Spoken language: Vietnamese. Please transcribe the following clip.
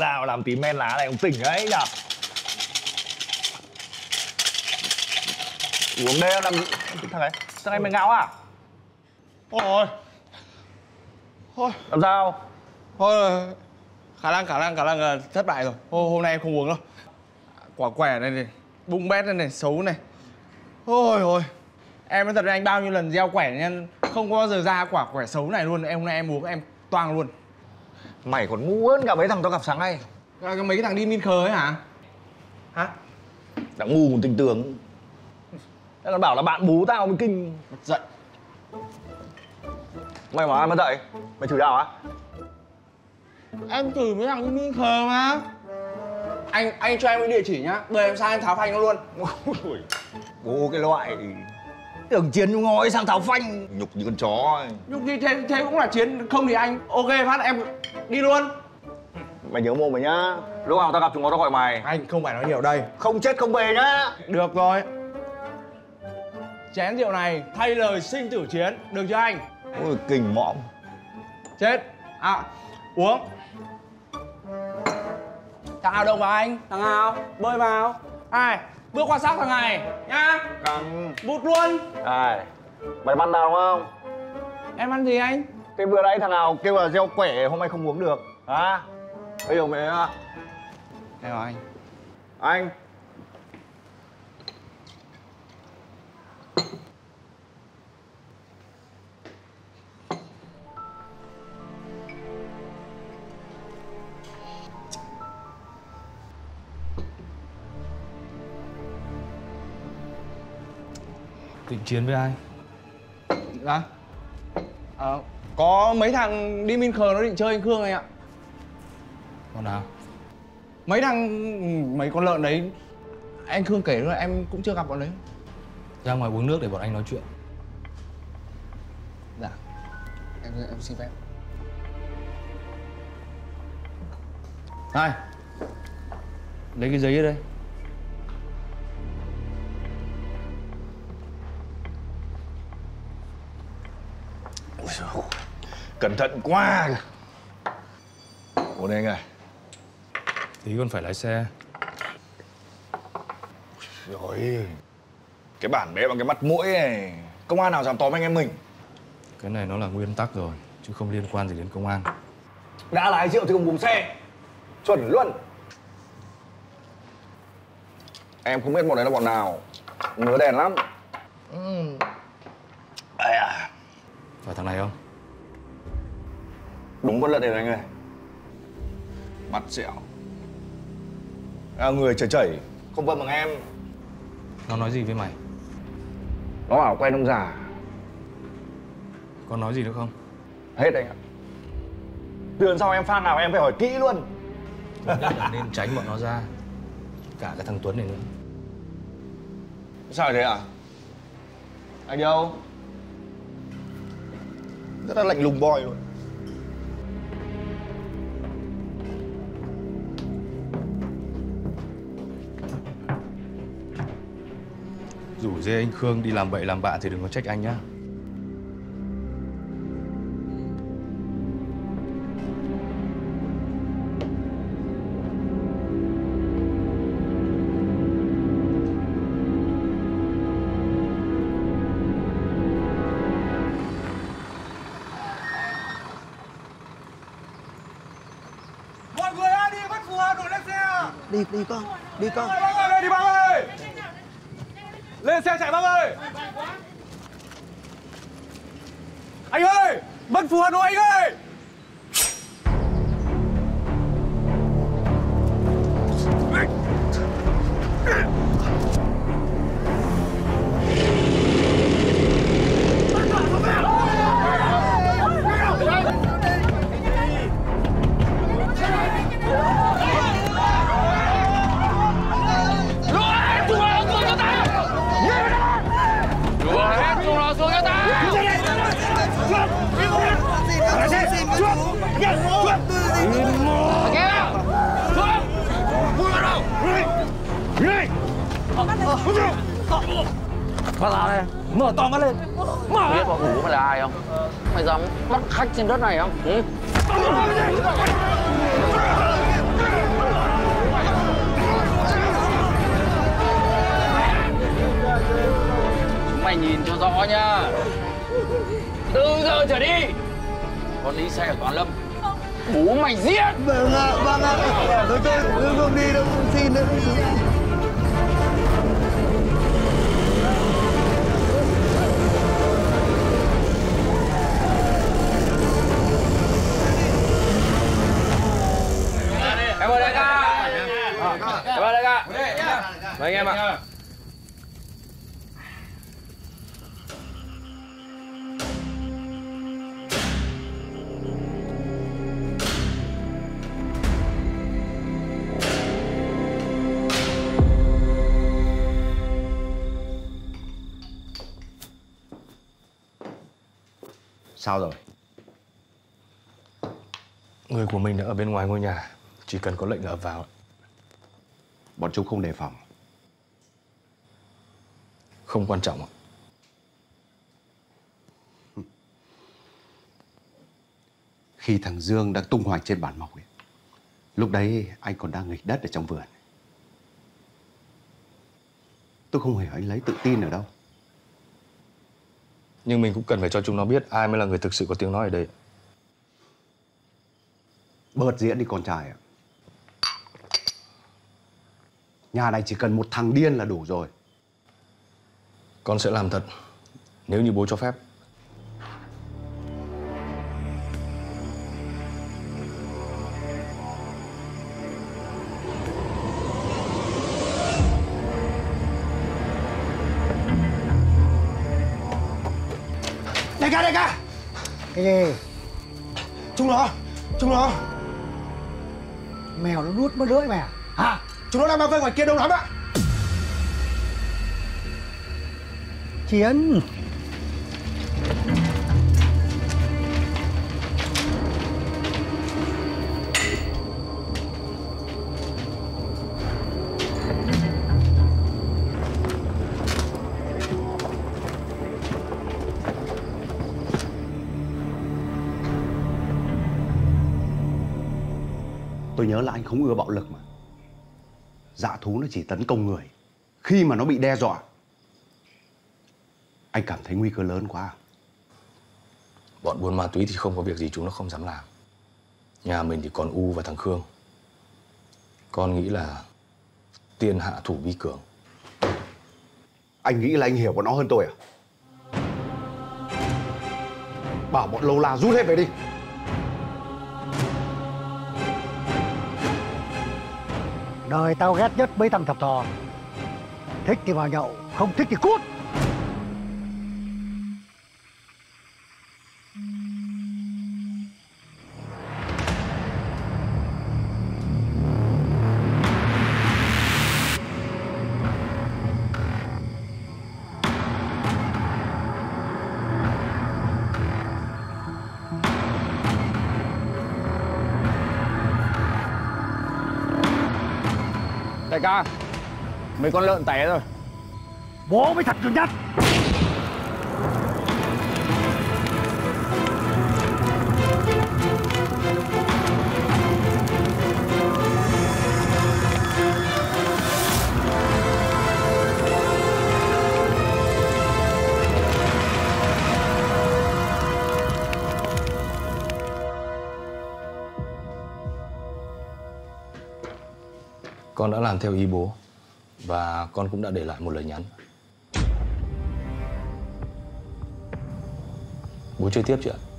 sáng ra làm tí men lá này cũng tỉnh đấy nhở. Uống đây làm thằng này mày ngáo à? Ôi thôi làm sao? Thôi khả năng là thất bại rồi. Hôm nay em không uống đâu. Quả quẻ này, bung bét này, xấu này. Ôi ôi, em nói thật anh bao nhiêu lần gieo quẻ nên không có bao giờ ra quả quẻ xấu này luôn. Em hôm nay em uống em toang luôn. Mày còn ngu hơn cả mấy thằng tao gặp sáng nay. Mấy cái thằng đi min khờ ấy hả? Hả? Đã ngu còn tình tưởng. Tao còn bảo là bạn bố tao mới kinh. Mặt giận. Mày mà ăn mất dậy? Mày chửi tao á? Em chửi mấy thằng đi min khờ mà. Anh cho em cái địa chỉ nhá, đời em sang em tháo phanh nó luôn. Bố cái loại tưởng Chiến nó ngói sang tháo phanh, nhục như con chó ấy. Nhục đi thế cũng là Chiến, không thì anh ok phát em đi luôn. Mày nhớ mồm mày nhá, lúc nào tao gặp chúng nó tao gọi mày. Anh không phải nói nhiều đây, không chết không về nhá. Được rồi. Chén rượu này thay lời sinh tử chiến, được chưa anh? Ôi kình mõm. Chết. À, uống. Thằng nào động vào anh? Thằng nào? Bơi vào. Ai? Bước quan sát thằng này nhá. Bụt luôn. Ai? Mày ăn nào đúng không? Em ăn gì anh? Cái vừa nãy thằng nào kêu là gieo quẻ hôm nay không uống được. Hả? Bây giờ mày ạ. Đây rồi anh. Anh. Định chiến với ai? Dạ? Có mấy thằng đi min khờ nó định chơi anh Khương anh ạ. Con nào? Mấy con lợn đấy. Anh Khương kể rồi em cũng chưa gặp bọn đấy. Ra ngoài uống nước để bọn anh nói chuyện. Dạ. Em xin phép. Này, lấy cái giấy ở đây. Cẩn thận quá. Ủa đây anh ơi. Tí còn phải lái xe. Rồi. Cái bản bé bằng cái mắt mũi này, công an nào dám tóm anh em mình. Cái này nó là nguyên tắc rồi, chứ không liên quan gì đến công an. Đã lái rượu thì không uống xe. Chuẩn luôn. Em không biết bọn đấy là bọn nào. Ngứa đèn lắm. Phải thằng này không? Đúng con lợn này anh ơi. Mặt dẻo người chảy chảy. Không vâng bằng em. Nó nói gì với mày? Nó bảo quen ông già. Còn nói gì nữa không? Hết anh ạ. Từ lần sau em fan nào em phải hỏi kỹ luôn. Tốt nhất là nên tránh bọn nó ra. Cả cái thằng Tuấn này nữa. Sao thế ạ? Anh đâu? Rất là lạnh lùng boy luôn. Rủ dê anh Khương đi làm bậy làm bạ thì đừng có trách anh nhá. Mọi người ơi, đi bắt Phùa đuổi lên xe. Đi con, đi con. Bác ơi, đi bác ơi. Lên xe chạy bác ơi. Anh ơi, bắt Phùa đuổi anh ơi. Bắt tao đây, mở to mắt lên. Mở. Biết bọn ngủ mày là ai không? Mày dám bắt khách trên đất này không? mày nhìn cho rõ nhá. Từ giờ trở đi con lấy xe ở Toàn Lâm, bố mày giết. Vâng ạ, vâng ạ. Thôi tôi cũng không đi đâu, không xin nữa. Em ơi đại ca. Em ơi đại ca. Mời anh em ạ. Sao rồi? Người của mình đã ở bên ngoài ngôi nhà, chỉ cần có lệnh là ập vào. Bọn chúng không đề phòng. Không quan trọng. Khi thằng Dương đang tung hoành trên bản mọc ấy, lúc đấy anh còn đang nghịch đất ở trong vườn. Tôi không hề anh lấy tự tin ở đâu. Nhưng mình cũng cần phải cho chúng nó biết ai mới là người thực sự có tiếng nói ở đây. Bớt diễn đi con trai ạ. Nhà này chỉ cần một thằng điên là đủ rồi. Con sẽ làm thật, nếu như bố cho phép. Đại ca! Chúng nó! Mèo nó nuốt mất lưỡi mày à? Hả? Chúng nó đang bao vây ngoài kia đâu lắm ạ! Chiến! Tôi nhớ là anh không ưa bạo lực mà. Dã thú nó chỉ tấn công người khi mà nó bị đe dọa. Anh cảm thấy nguy cơ lớn quá. Bọn buôn ma túy thì không có việc gì chúng nó không dám làm. Nhà mình thì còn U và thằng Khương. Con nghĩ là tiên hạ thủ vi cường. Anh nghĩ là anh hiểu bọn nó hơn tôi à? Bảo bọn lâu la rút hết về đi. Đời tao ghét nhất mấy thằng thập thò. Thích thì vào nhậu, không thích thì cút. Đại ca, mấy con lợn té rồi. Bố mới thật cứng nhắc. Con đã làm theo ý bố và con cũng đã để lại một lời nhắn. Bố chơi tiếp chị ạ.